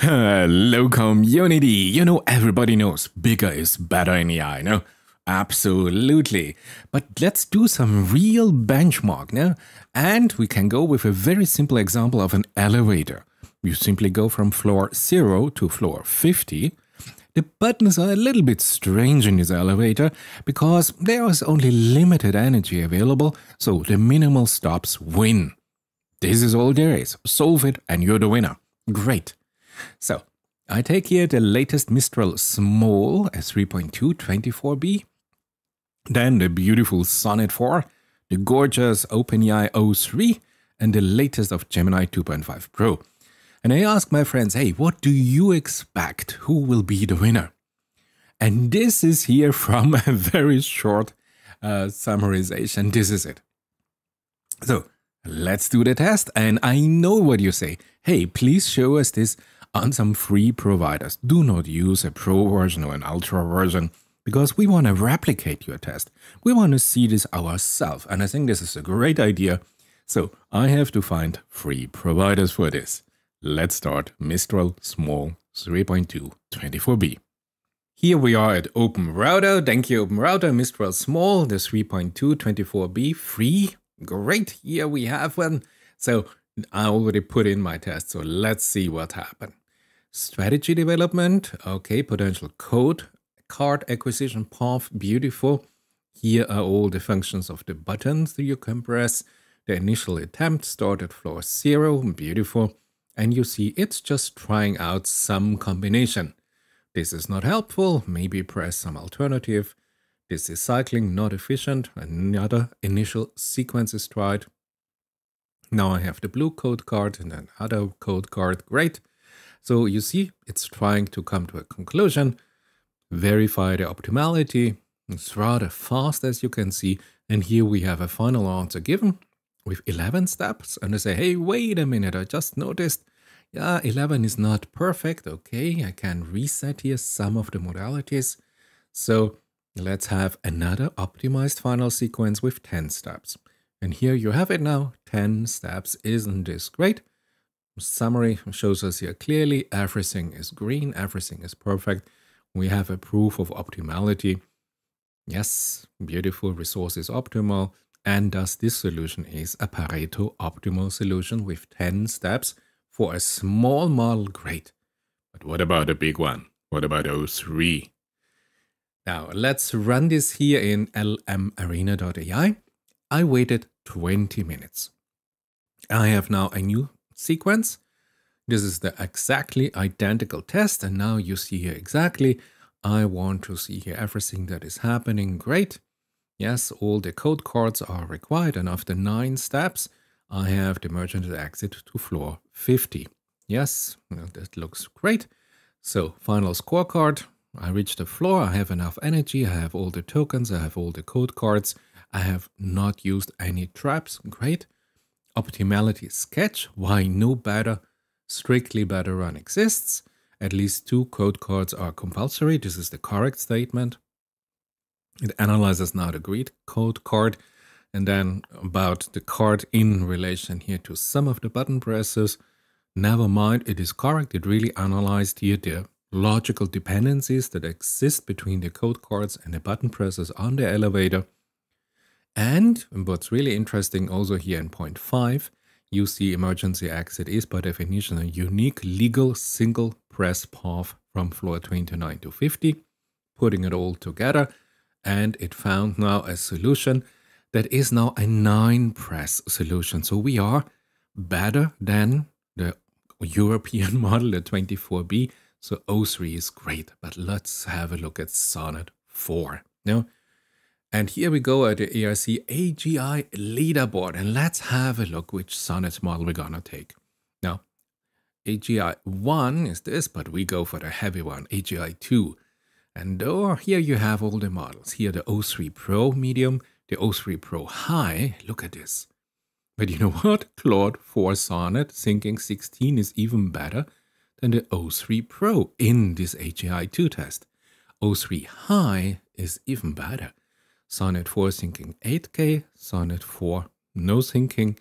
Hello community, everybody knows bigger is better in AI, no? Absolutely. But let's do some real benchmark, no? And we can go with a very simple example of an elevator. You simply go from floor 0 to floor 50. The buttons are a little bit strange in this elevator because there is only limited energy available, so the minimal stops win. This is all there is. Solve it and you're the winner. Great. So, I take here the latest Mistral Small S3.2 24B, then the beautiful Sonnet 4, the gorgeous OpenAI O3, and the latest of Gemini 2.5 Pro. And I ask my friends, hey, what do you expect? Who will be the winner? And this is here from a very short summarization. This is it. So, let's do the test, and I know what you say. Hey, please show us this on some free providers. Do not use a pro version or an ultra version because we want to replicate your test. We want to see this ourselves, and I think this is a great idea. So I have to find free providers for this. Let's start Mistral Small 3.2 24B. Here we are at OpenRouter. Thank you, OpenRouter. Mistral Small, the 3.2 24B free. Great, here we have one. So I already put in my test, so let's see what happened. Strategy development, okay, potential code, card acquisition path, beautiful. Here are all the functions of the buttons that you can press. The initial attempt started floor 0, beautiful. And you see it's just trying out some combination. This is not helpful, maybe press some alternative. This is cycling, not efficient. Another initial sequence is tried. Now I have the blue code card and another code card. Great. So you see, it's trying to come to a conclusion. Verify the optimality. It's rather fast, as you can see. And here we have a final answer given with 11 steps. And I say, hey, wait a minute. I just noticed, yeah, 11 is not perfect. Okay, I can reset here some of the modalities. So let's have another optimized final sequence with 10 steps. And here you have it now, 10 steps. Isn't this great? Summary shows us here clearly, everything is green, everything is perfect. We have a proof of optimality. Yes, beautiful, resource is optimal. And thus this solution is a Pareto optimal solution with 10 steps for a small model, great. But what about a big one? What about O3? Now, let's run this here in lmarena.ai. I waited 20 minutes. I have now a new sequence. This is the exactly identical test. And now you see here exactly. I want to see here everything that is happening. Great. Yes, all the code cards are required. And after 9 steps, I have the merge and exit to floor 50. Yes, that looks great. So, final scorecard. I reach the floor, I have enough energy, I have all the tokens, I have all the code cards, I have not used any traps, great. Optimality sketch, why no better, strictly better run exists. At least 2 code cards are compulsory, this is the correct statement. It analyzes now the agreed code card and then about the card in relation here to some of the button presses. Never mind, it is correct, it really analyzed here the logical dependencies that exist between the code cards and the button presses on the elevator. And what's really interesting also here in point 5, you see emergency exit is by definition a unique legal single press path from floor 29 to 50, putting it all together. And it found now a solution that is now a 9 press solution. So we are better than the European model, the 24B. So O3 is great, but let's have a look at Sonnet 4. Now, and here we go at the ARC AGI leaderboard, and let's have a look which Sonnet model we're gonna take. Now, AGI 1 is this, but we go for the heavy one, AGI 2. And here you have all the models. Here the O3 Pro medium, the O3 Pro high, look at this. But you know what? Claude 4 Sonnet Thinking 16 is even better than the O3 Pro in this AGI 2 test. O3 High is even better. Sonnet 4 Thinking 8K, Sonnet 4 No Thinking.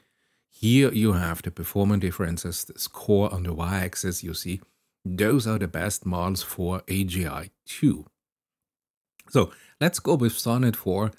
Here you have the performance differences, the score on the y-axis, you see Those are the best models for AGI 2. So let's go with Sonnet 4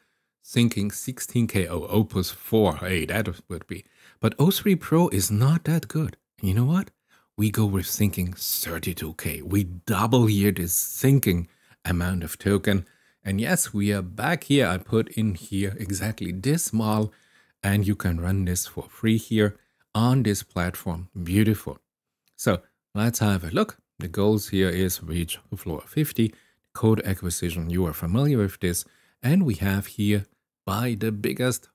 Thinking 16K Opus 4. Hey, that would be. But O3 Pro is not that good. You know what? We go with Thinking 32K. We double here this Thinking amount of token. And yes, we are back here. I put in here exactly this model, and you can run this for free here on this platform. Beautiful. So let's have a look. The goals here is reach floor 50, code acquisition. You are familiar with this. And we have here by the biggest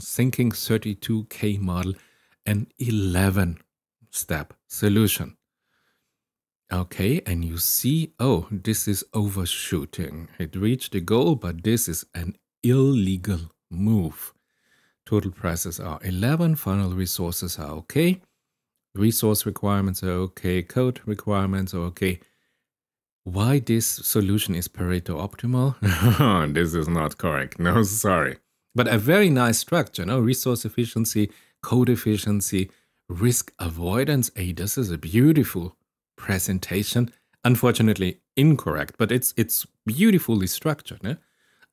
Thinking 32K model, an 11-step solution. Okay, and you see, oh, this is overshooting. It reached the goal, but this is an illegal move. Total prices are 11, funnel resources are okay, resource requirements are okay, code requirements are okay. Why this solution is Pareto optimal? This is not correct, no, sorry. But a very nice structure, no? Resource efficiency, code efficiency, risk avoidance. Hey, this is a beautiful presentation. Unfortunately incorrect, but it's beautifully structured. Eh?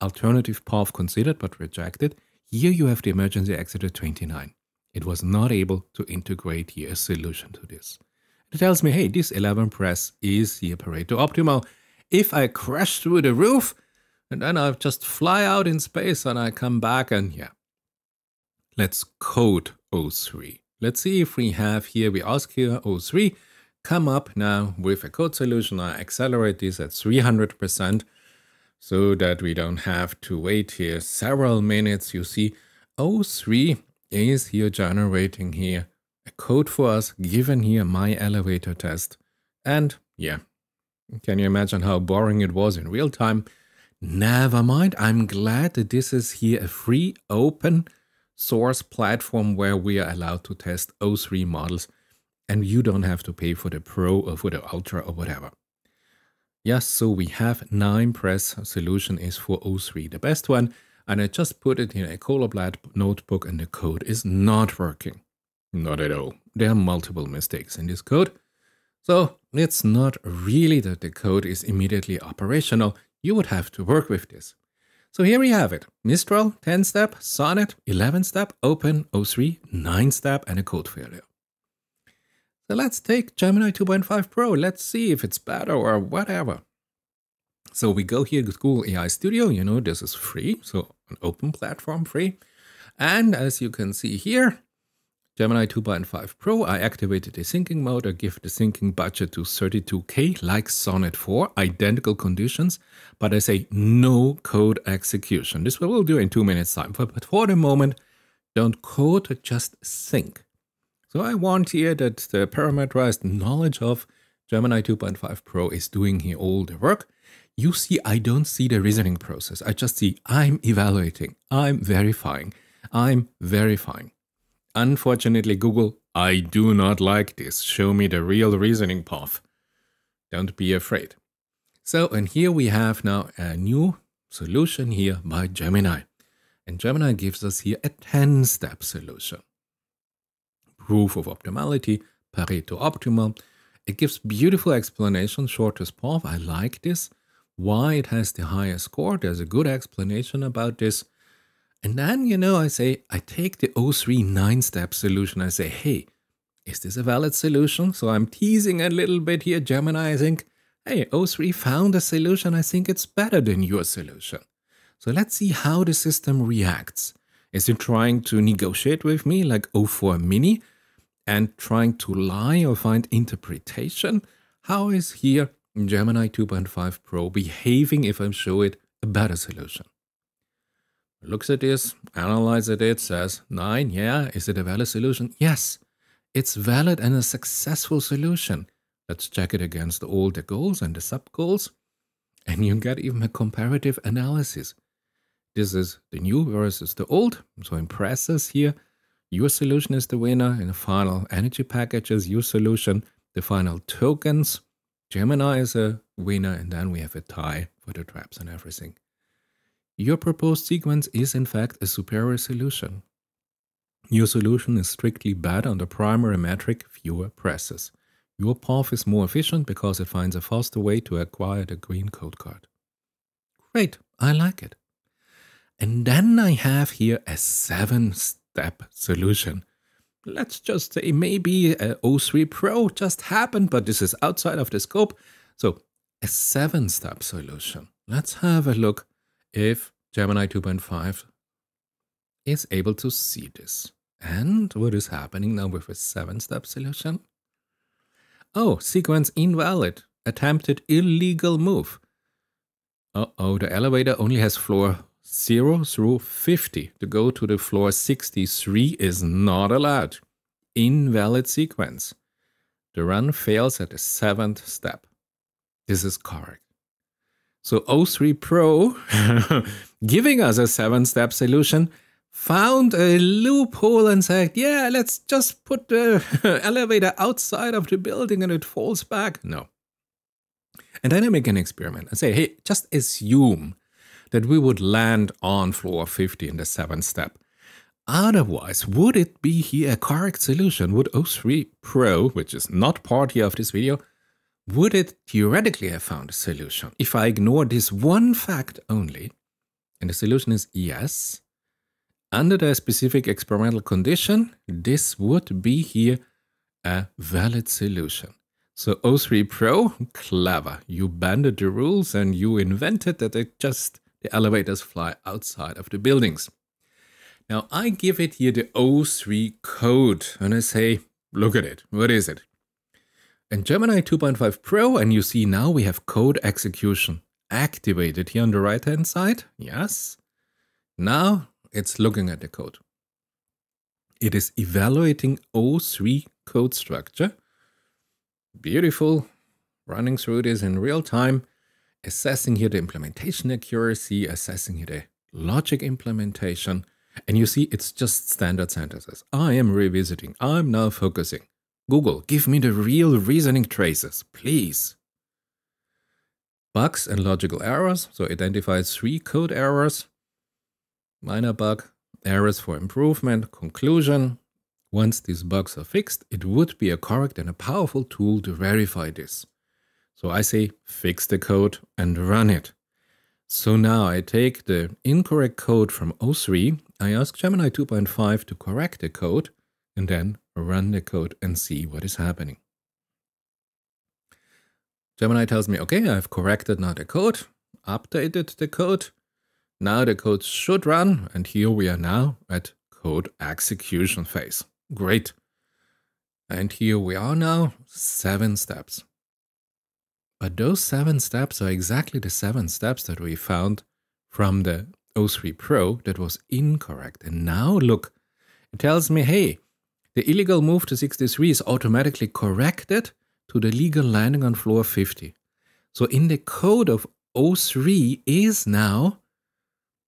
Alternative path considered but rejected. Here you have the emergency exit at 29. It was not able to integrate here a solution to this. It tells me, hey, this 11 press is here Pareto optimal. If I crash through the roof and then I just fly out in space and I come back and yeah. Let's code O3. Let's see if we have here, we ask here O3. Come up now with a code solution. I accelerate this at 300% so that we don't have to wait here several minutes. You see, O3 is here generating here a code for us, given here my elevator test. And yeah, can you imagine how boring it was in real time? Never mind. I'm glad that this is here a free open source platform where we are allowed to test O3 models. And you don't have to pay for the Pro or for the Ultra or whatever. Yes, so we have 9 press solution is for O3, the best one. And I just put it in a Colab notebook and the code is not working. Not at all. There are multiple mistakes in this code. So it's not really that the code is immediately operational. You would have to work with this. So here we have it. Mistral 10-step, Sonnet 11-step, Open O3 9-step and a code failure. So let's take Gemini 2.5 Pro. Let's see if it's better or whatever. So we go here to Google AI Studio. You know, this is free. So an open platform free. And as you can see here, Gemini 2.5 Pro, I activated the thinking mode. I give the thinking budget to 32K like Sonnet 4, identical conditions. But I say no code execution. This we will do in 2 minutes time. But for the moment, don't code, just think. So I want here that the parameterized knowledge of Gemini 2.5 Pro is doing here all the work. You see, I don't see the reasoning process. I just see I'm evaluating, I'm verifying. Unfortunately, Google, I do not like this. Show me the real reasoning path. Don't be afraid. So, and here we have now a new solution here by Gemini. And Gemini gives us here a 10-step solution. Proof of optimality, Pareto optimal. It gives beautiful explanation, shortest path. I like this. Why it has the highest score. There's a good explanation about this. And then, you know, I say, I take the O3 9-step solution. I say, hey, is this a valid solution? So I'm teasing a little bit here. Gemini, I think, hey, O3 found a solution. I think it's better than your solution. So let's see how the system reacts. Is it trying to negotiate with me like O4 Mini? And trying to lie or find interpretation? How is here Gemini 2.5 Pro behaving if I show it a better solution? Looks at this, analyzes it, says 9, yeah, is it a valid solution? Yes, it's valid and a successful solution. Let's check it against all the goals and the sub-goals. And you get even a comparative analysis. This is the new versus the old, so impresses here. Your solution is the winner in the final energy packages, your solution, the final tokens. Gemini is a winner, and then we have a tie for the traps and everything. Your proposed sequence is in fact a superior solution. Your solution is strictly bad on the primary metric, fewer presses. Your path is more efficient because it finds a faster way to acquire the green code card. Great, I like it. And then I have here a 7-step solution. Let's just say maybe O3 Pro just happened, but this is outside of the scope. So a 7-step solution. Let's have a look if Gemini 2.5 is able to see this. And what is happening now with a 7-step solution? Oh, sequence invalid. Attempted illegal move. Uh-oh, the elevator only has floor 0 through 50. To go to the floor 63 is not allowed. Invalid sequence. The run fails at the 7th step. This is correct. So O3 Pro, giving us a 7-step solution, found a loophole and said, yeah, let's just put the elevator outside of the building and it falls back. No. And then I make an experiment and say, hey, just assume that we would land on floor 50 in the 7th step. Otherwise, would it be here a correct solution? Would O3 Pro, which is not part here of this video, would it theoretically have found a solution? If I ignore this one fact only, and the solution is yes, under the specific experimental condition, this would be here a valid solution. So O3 Pro, clever. You bended the rules and you invented that it just the elevators fly outside of the buildings. Now I give it here the O3 code and I say, look at it. What is it? And Gemini 2.5 Pro, and you see now we have code execution activated here on the right-hand side. Yes. Now it's looking at the code. It is evaluating O3 code structure. Beautiful. Running through this in real time. Assessing here the implementation accuracy, assessing here the logic implementation. And you see, it's just standard sentences. I am revisiting. I'm now focusing. Google, give me the real reasoning traces, please. Bugs and logical errors. So identify 3 code errors. Minor bug, errors for improvement, conclusion. Once these bugs are fixed, it would be a correct and a powerful tool to verify this. So I say fix the code and run it. So now I take the incorrect code from O3, I ask Gemini 2.5 to correct the code, and then run the code and see what is happening. Gemini tells me, okay, I've corrected now the code, updated the code. Now the code should run, and here we are now at code execution phase. Great. And here we are now, 7 steps. But those 7 steps are exactly the 7 steps that we found from the O3 Pro that was incorrect. And now look, it tells me, hey, the illegal move to 63 is automatically corrected to the legal landing on floor 50. So in the code of O3 is now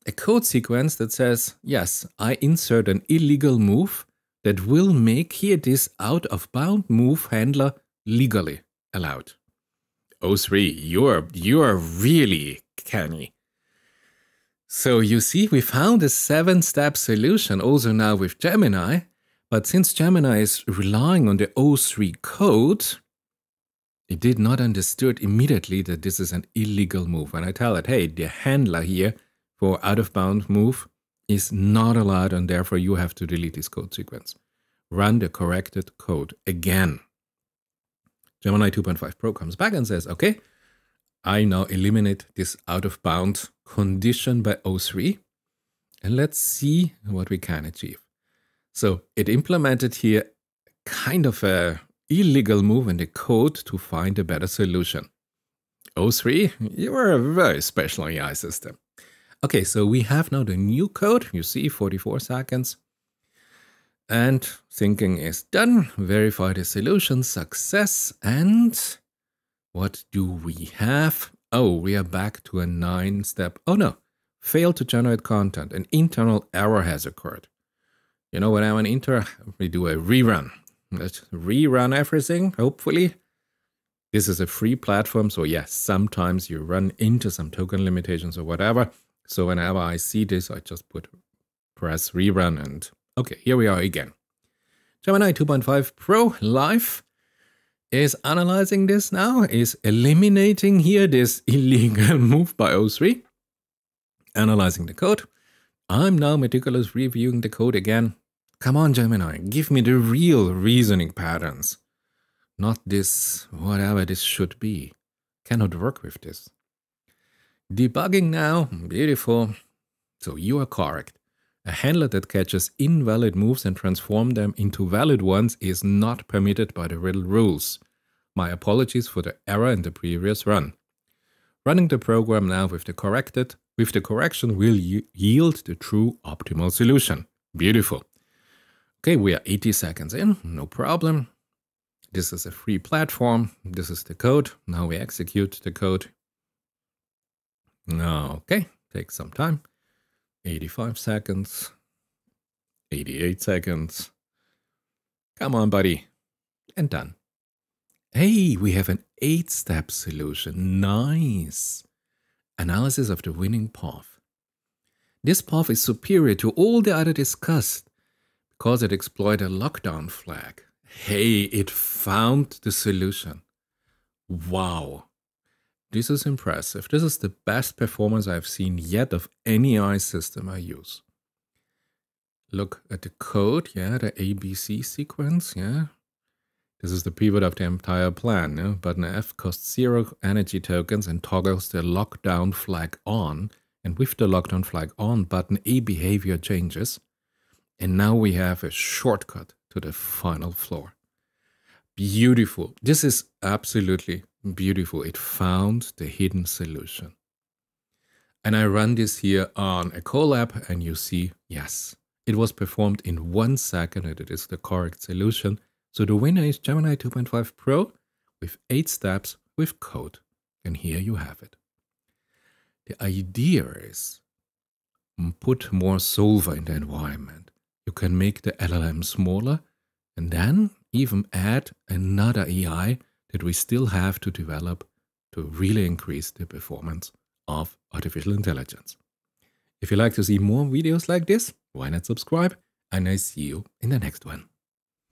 a code sequence that says, yes, I insert an illegal move that will make here this out-of-bound move handler legally allowed. O3, you're really canny. So you see, we found a 7-step solution also now with Gemini, but since Gemini is relying on the O3 code, it did not understand immediately that this is an illegal move. And I tell it, hey, the handler here for out-of-bound move is not allowed, and therefore you have to delete this code sequence. Run the corrected code again. Gemini 2.5 Pro comes back and says, okay, I now eliminate this out-of-bound condition by O3, and let's see what we can achieve. So it implemented here kind of a illegal move in the code to find a better solution. O3, you are a very special AI system. Okay, so we have now the new code, you see, 44 seconds. And thinking is done, verify the solution, success, and what do we have? Oh, we are back to a 9-step, oh no, failed to generate content, an internal error has occurred. You know, when I'm an intern, we do a rerun. Let's rerun everything, hopefully. This is a free platform, so yes, sometimes you run into some token limitations or whatever. So whenever I see this, I just press rerun and okay, here we are again. Gemini 2.5 Pro live. is analyzing this now, is eliminating here this illegal move by O3, analyzing the code. I'm now meticulous reviewing the code again. Come on, Gemini, give me the real reasoning patterns. Not this, whatever this should be. Cannot work with this. Debugging now, beautiful. So you are correct. A handler that catches invalid moves and transforms them into valid ones is not permitted by the riddle rules. My apologies for the error in the previous run. Running the program now with the correction will yield the true optimal solution. Beautiful. Okay, we are 80 seconds in, no problem. This is a free platform. This is the code. Now we execute the code. Okay, takes some time. 85 seconds. 88 seconds. Come on, buddy. And done. Hey, we have an 8-step solution. Nice. Analysis of the winning path. This path is superior to all the other discussed because it exploited a lockdown flag. Hey, it found the solution. Wow. This is impressive. This is the best performance I've seen yet of any AI system I use. Look at the code, yeah, the ABC sequence, yeah. This is the pivot of the entire plan, yeah? Button F costs 0 energy tokens and toggles the lockdown flag on. And with the lockdown flag on, button A behavior changes. And now we have a shortcut to the final floor. Beautiful. This is absolutely beautiful. It found the hidden solution. And I run this here on a Colab and you see, yes, it was performed in 1 second and it is the correct solution. So the winner is Gemini 2.5 Pro with 8 steps with code. And here you have it. The idea is put more solver in the environment. You can make the LLM smaller and then even add another AI that we still have to develop to really increase the performance of artificial intelligence. If you'd like to see more videos like this, why not subscribe? And I see you in the next one.